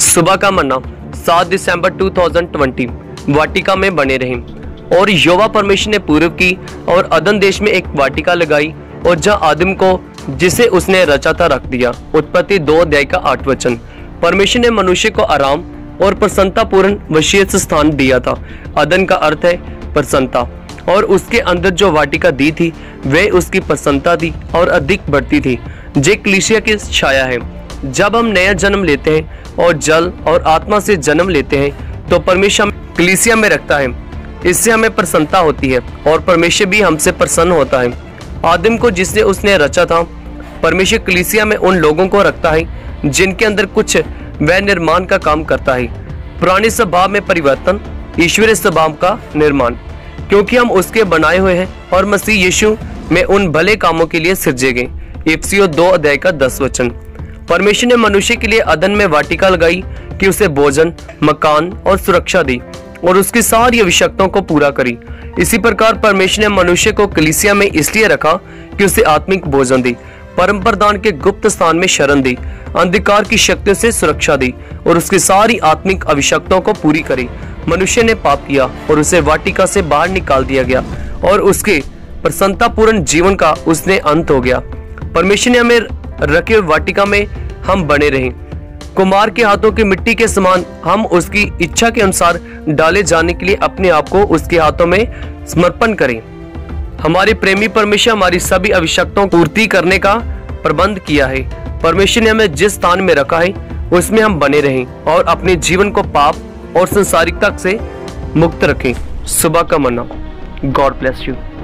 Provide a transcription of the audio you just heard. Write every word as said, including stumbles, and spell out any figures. सुबह का मन्ना सात दिसंबर दो हज़ार बीस वाटिका में बने रहे और युवा परमेश्वर ने पूर्व की और अदन देश में एक वाटिका लगाई और जहां आदम को जिसे उसने रचा था रख दिया। उत्पत्ति दो अध्याय का आठ वचन। परमेश्वर ने मनुष्य को आराम और प्रसन्नतापूर्ण वसीयत स्थान दिया था। अदन का अर्थ है प्रसन्नता और उसके अंदर जो वाटिका दी थी वह उसकी प्रसन्नता थी और अधिक बढ़ती थी। जे कलीसिया की छाया है। जब हम नया जन्म लेते हैं और जल और आत्मा से जन्म लेते हैं तो परमेश्वर कलीसिया में रखता है। इससे हमें प्रसन्नता होती है और परमेश्वर भी हमसे प्रसन्न होता है। आदम को जिसने उसने रचा था, परमेश्वर कलीसिया में उन लोगों को रखता है जिनके अंदर कुछ वह निर्माण का काम करता है। पुराने स्वभाव में परिवर्तन, ईश्वरीय स्वभाव का निर्माण, क्योंकि हम उसके बनाए हुए हैं और मसीह यीशु में उन भले कामों के लिए सिरजे गए। इफिसियों दो अध्याय का दस वचन। परमेश्वर ने मनुष्य के लिए अदन में वाटिका लगाई कि उसे भोजन, मकान और सुरक्षा दी और उसकी सारी आवश्यकताओं को पूरा करी। इसी प्रकार परमेश्वर ने मनुष्य को कलीसिया में इसलिए रखा कि उसे आत्मिक भोजन दी, परम प्रधान के गुप्त स्थान में शरण दी, अंधकार की शक्तियों से सुरक्षा दी और उसकी सारी आत्मिक आवश्यकताओं को पूरी करी। मनुष्य ने पाप किया और उसे वाटिका से बाहर निकाल दिया गया और उसके प्रसन्नतापूर्ण जीवन का उसने अंत हो गया। परमेश्वर ने हमें रखे वाटिका में हम बने रहे। कुम्हार के हाथों की मिट्टी के समान हम उसकी इच्छा के अनुसार डाले जाने के लिए अपने आप को उसके हाथों में समर्पण करें। हमारे प्रेमी परमेश्वर हमारी सभी आवश्यकताओं को पूर्ति करने का प्रबंध किया है। परमेश्वर ने हमें जिस स्थान में रखा है उसमें हम बने रहें और अपने जीवन को पाप और संसारिकता से मुक्त रखें। सुबह का मन्ना। God bless you.